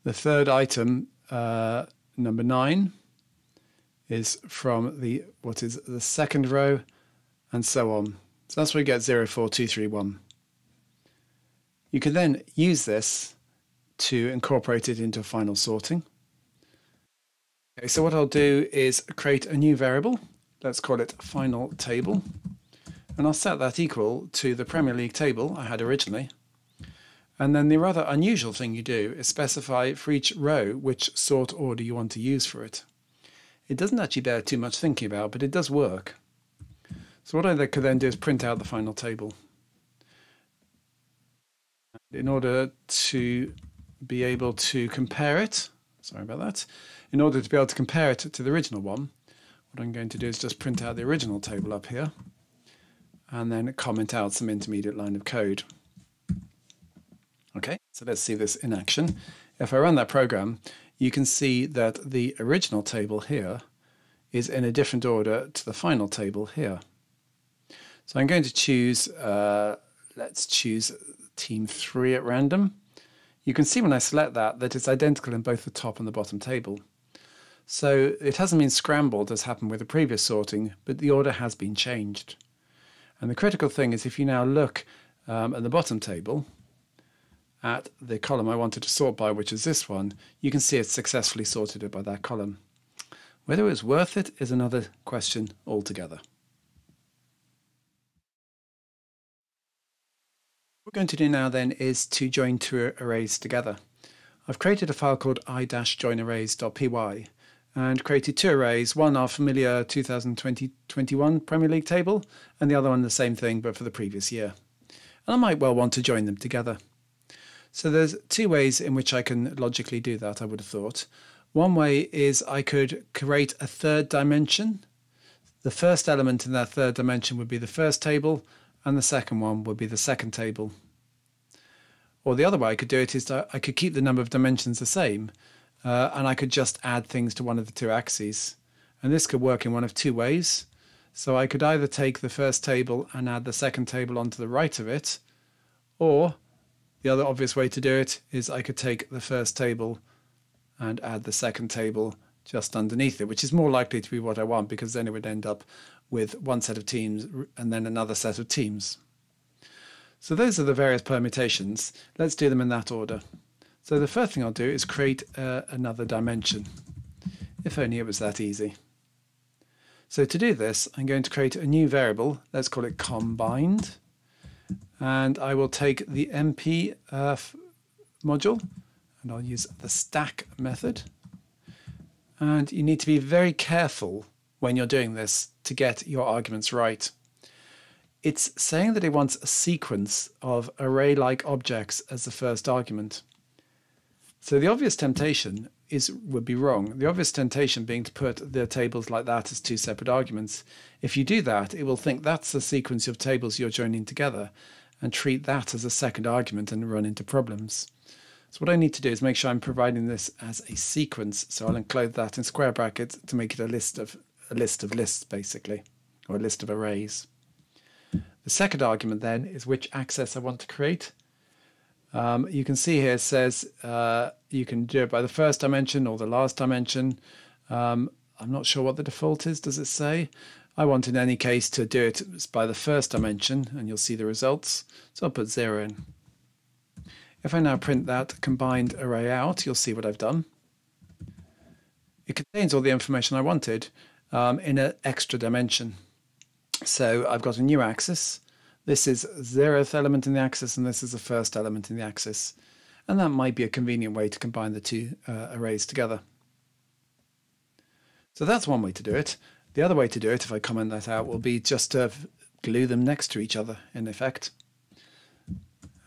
The third item, uh, number nine, is from the what is the second row, and so on. So that's where we get zero, four, two, three, one. You can then use this to incorporate it into final sorting. Okay, so what I'll do is create a new variable. Let's call it final table. And I'll set that equal to the Premier League table I had originally. And then the rather unusual thing you do is specify for each row which sort order you want to use for it. It doesn't actually bear too much thinking about, but it does work. So what I could then do is print out the final table. In order to be able to compare it, sorry about that, in order to be able to compare it to the original one, what I'm going to do is just print out the original table up here and then comment out some intermediate line of code. Okay, so let's see this in action. If I run that program, you can see that the original table here is in a different order to the final table here. So I'm going to choose, uh, let's choose team three at random. You can see when I select that, that it's identical in both the top and the bottom table. So it hasn't been scrambled as happened with the previous sorting, but the order has been changed. And the critical thing is if you now look um, at the bottom table, at the column I wanted to sort by, which is this one, you can see it's successfully sorted it by that column. Whether it's worth it is another question altogether. What we're going to do now then is to join two arrays together. I've created a file called i dash join arrays dot p y and created two arrays, one our familiar two thousand twenty, twenty-one Premier League table and the other one the same thing but for the previous year. And I might well want to join them together. So there's two ways in which I can logically do that, I would have thought. One way is I could create a third dimension. The first element in that third dimension would be the first table and the second one would be the second table. Or the other way I could do it is I could keep the number of dimensions the same uh, and I could just add things to one of the two axes. And this could work in one of two ways. So I could either take the first table and add the second table onto the right of it, or the other obvious way to do it is I could take the first table and add the second table just underneath it, which is more likely to be what I want because then it would end up with one set of teams and then another set of teams. So those are the various permutations. Let's do them in that order. So the first thing I'll do is create uh, another dimension. If only it was that easy. So to do this, I'm going to create a new variable. Let's call it combined. And I will take the M P uh, module and I'll use the stack method. And you need to be very careful when you're doing this to get your arguments right. it's saying that it wants a sequence of array-like objects as the first argument. So the obvious temptation is would be wrong. The obvious temptation being to put the tables like that as two separate arguments. If you do that, it will think that's the sequence of tables you're joining together and treat that as a second argument and run into problems. So what I need to do is make sure I'm providing this as a sequence. So I'll include that in square brackets to make it a list of a list of lists, basically, or a list of arrays. The second argument then is which access I want to create. Um, you can see here it says uh, you can do it by the first dimension or the last dimension. Um, I'm not sure what the default is, does it say? I want in any case to do it by the first dimension and you'll see the results. So I'll put zero in. If I now print that combined array out, you'll see what I've done. It contains all the information I wanted um, in an extra dimension. So I've got a new axis. This is zeroth element in the axis and this is the first element in the axis. And that might be a convenient way to combine the two uh, arrays together. So that's one way to do it. The other way to do it, if I comment that out, will be just to glue them next to each other, in effect.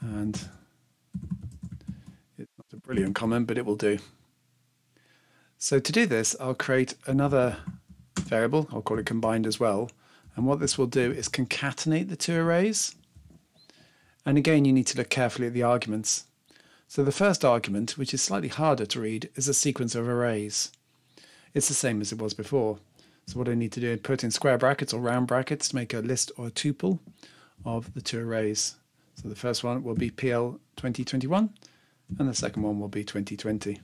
And it's not a brilliant comment, but it will do. So to do this, I'll create another variable. I'll call it combined as well. And what this will do is concatenate the two arrays. And again, you need to look carefully at the arguments. So the first argument, which is slightly harder to read, is a sequence of arrays. It's the same as it was before. So what I need to do is put in square brackets or round brackets to make a list or a tuple of the two arrays. So the first one will be P L twenty twenty-one, and the second one will be twenty twenty.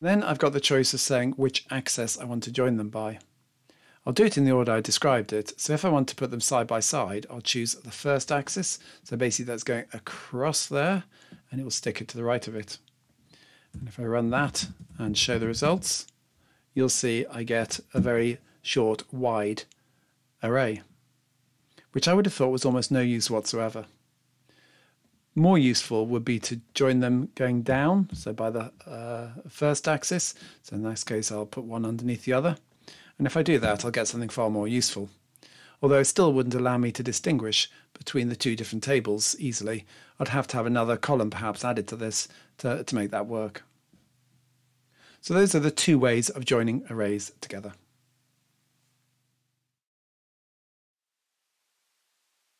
Then I've got the choice of saying which access I want to join them by. I'll do it in the order I described it. So if I want to put them side by side, I'll choose the first axis. So basically that's going across there and it will stick it to the right of it. And if I run that and show the results, you'll see I get a very short, wide array, which I would have thought was almost no use whatsoever. More useful would be to join them going down, so by the uh, first axis. So in this case, I'll put one underneath the other. And if I do that, I'll get something far more useful. Although it still wouldn't allow me to distinguish between the two different tables easily. I'd have to have another column perhaps added to this to, to make that work. So those are the two ways of joining arrays together.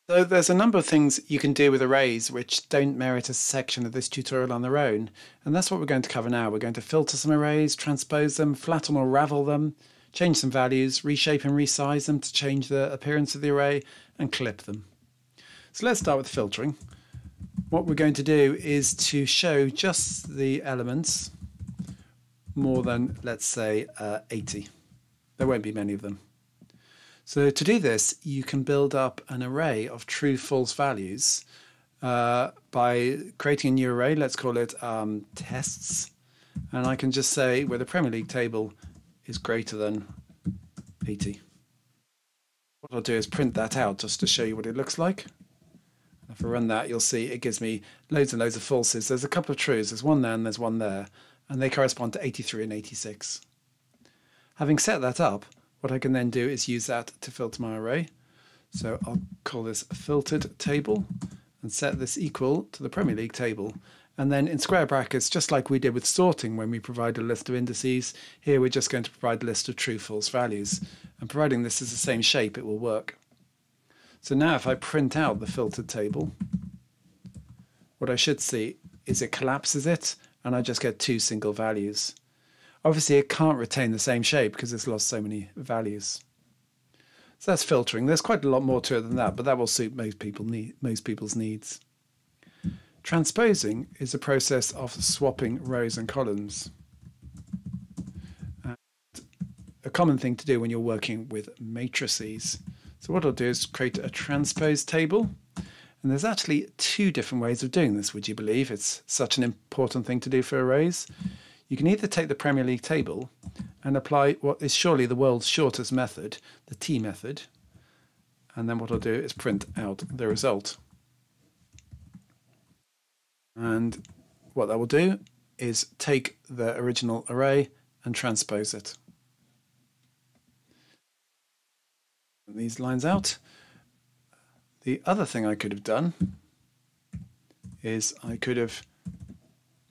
So there's a number of things you can do with arrays which don't merit a section of this tutorial on their own. And that's what we're going to cover now. We're going to filter some arrays, transpose them, flatten or ravel them, change some values, reshape and resize them to change the appearance of the array, and clip them. So let's start with filtering. What we're going to do is to show just the elements more than, let's say, uh, eighty. There won't be many of them. So to do this, you can build up an array of true, false values uh, by creating a new array. Let's call it um, tests. And I can just say with a Premier League table is greater than eighty. What I'll do is print that out just to show you what it looks like. If I run that, you'll see it gives me loads and loads of falses. There's a couple of trues. There's one there and there's one there. And they correspond to eighty-three and eighty-six. Having set that up, what I can then do is use that to filter my array. So I'll call this a filtered table and set this equal to the Premier League table. And then in square brackets, just like we did with sorting when we provide a list of indices, here we're just going to provide a list of true, false values. And providing this is the same shape, it will work. So now if I print out the filtered table, what I should see is it collapses it and I just get two single values. Obviously it can't retain the same shape because it's lost so many values. So that's filtering. There's quite a lot more to it than that, but that will suit most people need, most people's needs. Transposing is a process of swapping rows and columns. And a common thing to do when you're working with matrices. So what I'll do is create a transpose table. And there's actually two different ways of doing this, would you believe? It's such an important thing to do for arrays. You can either take the Premier League table and apply what is surely the world's shortest method, the T method. And then what I'll do is print out the result. And what that will do is take the original array and transpose it. these lines out. The other thing I could have done is I could have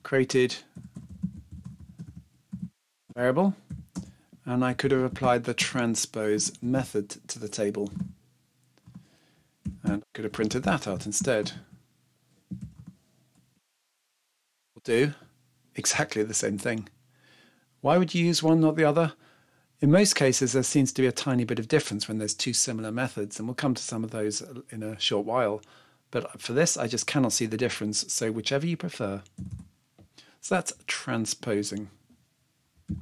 created a variable and I could have applied the transpose method to the table. And I could have printed that out instead. We'll do exactly the same thing. Why would you use one, not the other? In most cases, there seems to be a tiny bit of difference when there's two similar methods, and we'll come to some of those in a short while. But for this, I just cannot see the difference, so whichever you prefer. So that's transposing. What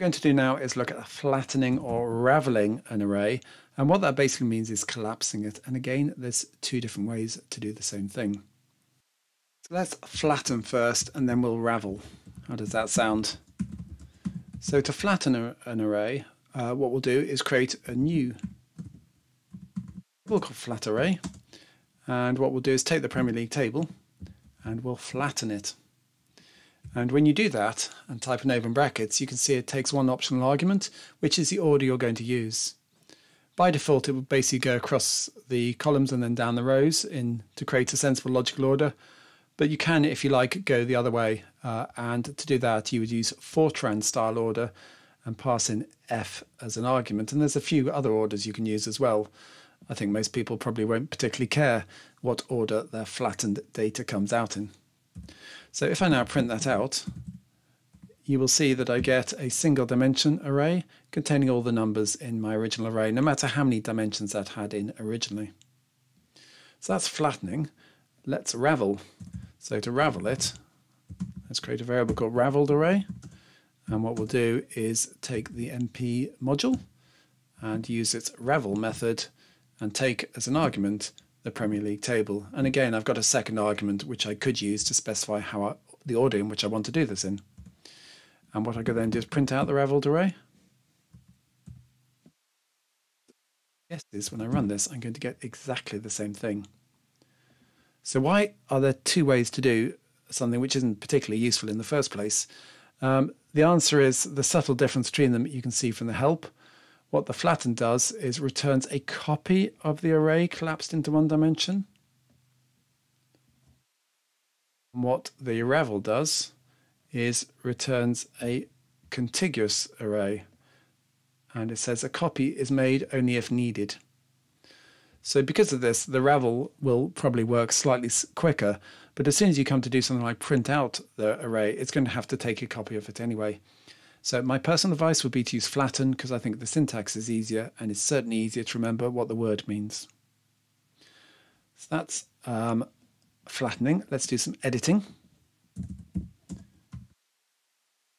we're going to do now is look at flattening or raveling an array, and what that basically means is collapsing it. And again, there's two different ways to do the same thing. So let's flatten first, and then we'll ravel. How does that sound? So to flatten a, an array, uh, what we'll do is create a new table called flat array, and what we'll do is take the Premier League table and we'll flatten it. And when you do that and type in open brackets, you can see it takes one optional argument, which is the order you're going to use. By default, it will basically go across the columns and then down the rows in to create a sensible logical order. But you can, if you like, go the other way. Uh, and to do that, you would use Fortran style order and pass in F as an argument. And there's a few other orders you can use as well. I think most people probably won't particularly care what order their flattened data comes out in. So if I now print that out, you will see that I get a single dimension array containing all the numbers in my original array, no matter how many dimensions that had in originally. So that's flattening. Let's ravel. So to ravel it, let's create a variable called raveled array. And what we'll do is take the N P module and use its ravel method and take as an argument the Premier League table. And again, I've got a second argument which I could use to specify how I, the order in which I want to do this in. And what I could then do is print out the raveled array. Yes, is when I run this, I'm going to get exactly the same thing. So why are there two ways to do something which isn't particularly useful in the first place? Um, the answer is the subtle difference between them you can see from the help. What the flatten does is returns a copy of the array collapsed into one dimension. And what the ravel does is returns a contiguous array. And it says a copy is made only if needed. So because of this, the ravel will probably work slightly quicker, but as soon as you come to do something like print out the array, it's going to have to take a copy of it anyway. So my personal advice would be to use flatten, because I think the syntax is easier and it's certainly easier to remember what the word means. So that's um, flattening. Let's do some editing. So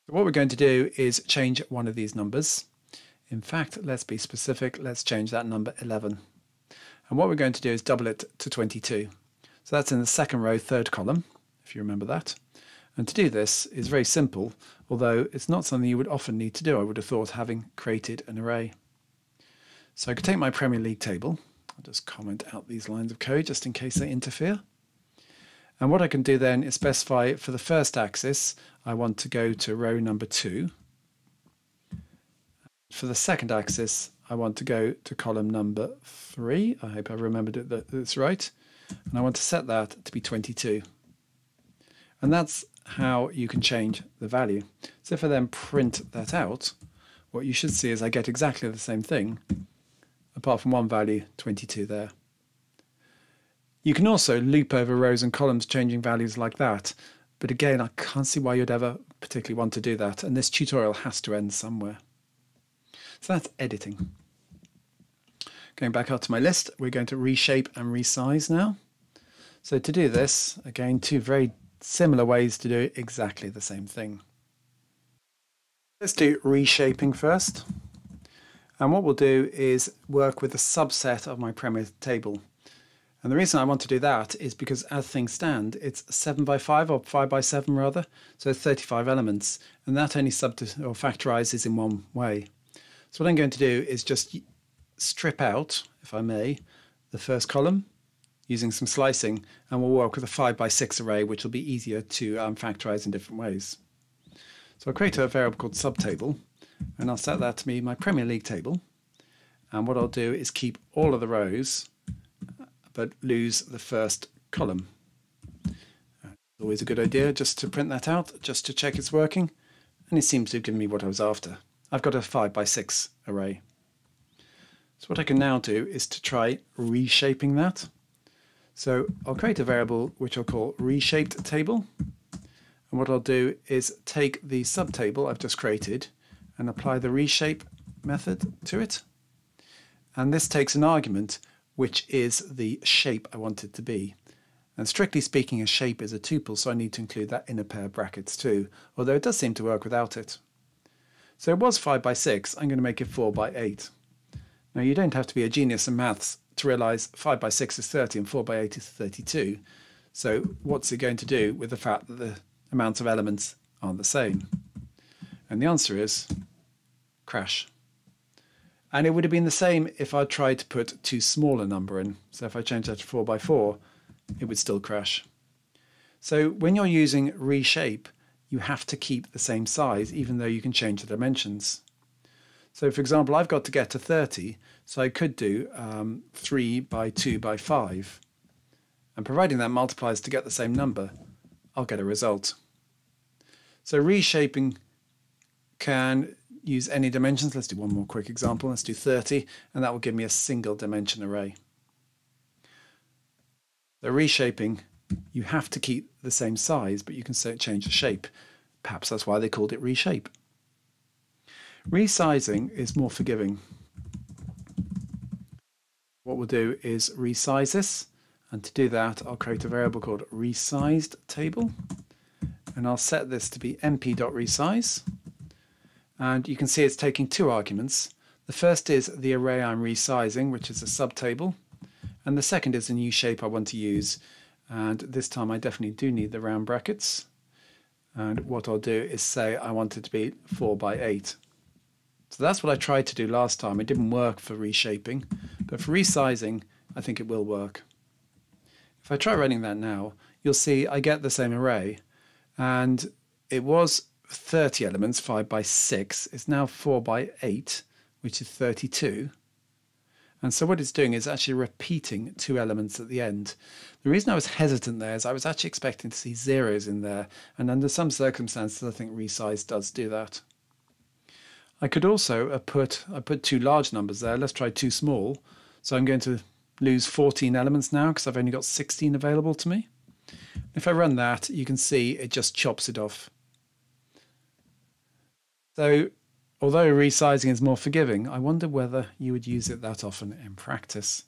what we're going to do is change one of these numbers. In fact, let's be specific. Let's change that number eleven. And what we're going to do is double it to twenty-two. So that's in the second row, third column, if you remember that. And to do this is very simple, although it's not something you would often need to do, I would have thought, having created an array. So I could take my Premier League table. I'll just comment out these lines of code just in case they interfere. And what I can do then is specify for the first axis, I want to go to row number two. For the second axis, I want to go to column number three. I hope I remembered it that it's right. And I want to set that to be twenty-two. And that's how you can change the value. So if I then print that out, what you should see is I get exactly the same thing, apart from one value, twenty-two there. You can also loop over rows and columns changing values like that. But again, I can't see why you'd ever particularly want to do that. And this tutorial has to end somewhere. So that's editing. Going back up to my list, we're going to reshape and resize now. So to do this, again, two very similar ways to do exactly the same thing. Let's do reshaping first. And what we'll do is work with a subset of my Premier table. And the reason I want to do that is because as things stand, it's seven by five or five by seven rather, so thirty-five elements. And that only sub or factorizes in one way. So what I'm going to do is just strip out, if I may, the first column using some slicing, and we'll work with a five by six array, which will be easier to um, factorize in different ways. So I'll create a variable called subtable, and I'll set that to be my Premier League table. And what I'll do is keep all of the rows, but lose the first column. Always a good idea just to print that out, just to check it's working. And it seems to have given me what I was after. I've got a five by six array. So what I can now do is to try reshaping that. So I'll create a variable which I'll call reshaped table. And what I'll do is take the subtable I've just created and apply the reshape method to it. And this takes an argument which is the shape I want it to be. And strictly speaking, a shape is a tuple, so I need to include that in a pair of brackets too, although it does seem to work without it. So it was five by six, I'm going to make it four by eight. Now you don't have to be a genius in maths to realise five by six is thirty and four by eight is thirty-two. So what's it going to do with the fact that the amounts of elements aren't the same? And the answer is crash. And it would have been the same if I tried to put too small a number in. So if I change that to four by four, it would still crash. So when you're using reshape, you have to keep the same size, even though you can change the dimensions. So for example, I've got to get to thirty, so I could do um, three by two by five. And providing that multiplies to get the same number, I'll get a result. So reshaping can use any dimensions. Let's do one more quick example. Let's do thirty, and that will give me a single dimension array. The reshaping, you have to keep the same size, but you can change the shape. Perhaps that's why they called it reshape. Resizing is more forgiving. What we'll do is resize this, and to do that I'll create a variable called resized table, and I'll set this to be np.resize, and you can see it's taking two arguments. The first is the array I'm resizing, which is a subtable, and the second is a new shape I want to use, and this time I definitely do need the round brackets. And what I'll do is say I want it to be four by eight. So that's what I tried to do last time. It didn't work for reshaping, but for resizing I think it will work. If I try running that now, you'll see I get the same array, and it was thirty elements, five by six. It's now four by eight, which is thirty-two. And so what it's doing is actually repeating two elements at the end. The reason I was hesitant there is I was actually expecting to see zeros in there, and under some circumstances I think resize does do that. I could also put, I put two large numbers there. Let's try two small. So I'm going to lose fourteen elements now because I've only got sixteen available to me. If I run that, you can see it just chops it off. So although resizing is more forgiving, I wonder whether you would use it that often in practice.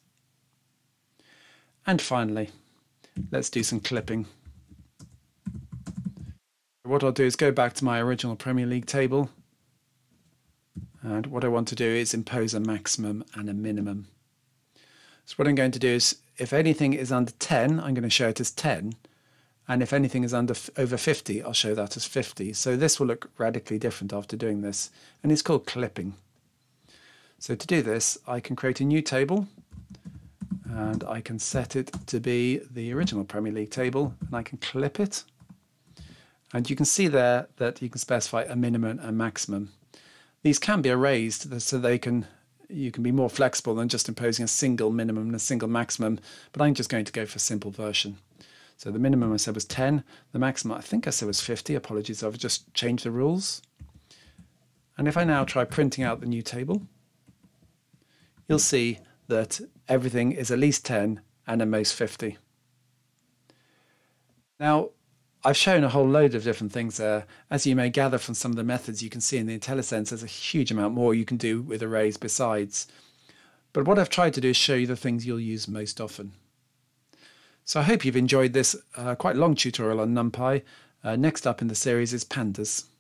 And finally, let's do some clipping. What I'll do is go back to my original Premier League table, and what I want to do is impose a maximum and a minimum. So what I'm going to do is, if anything is under ten, I'm going to show it as ten. And if anything is under over fifty, I'll show that as fifty. So this will look radically different after doing this. And it's called clipping. So to do this, I can create a new table. And I can set it to be the original Premier League table. And I can clip it. And you can see there that you can specify a minimum and maximum. These can be erased so they can, you can be more flexible than just imposing a single minimum and a single maximum. But I'm just going to go for a simple version. So the minimum I said was ten, the maximum I think I said was fifty, apologies, I've just changed the rules. And if I now try printing out the new table, you'll see that everything is at least ten and at most fifty. Now, I've shown a whole load of different things there. As you may gather from some of the methods you can see in the IntelliSense, there's a huge amount more you can do with arrays besides. But what I've tried to do is show you the things you'll use most often. So I hope you've enjoyed this uh, quite long tutorial on NumPy. Uh, next up in the series is Pandas.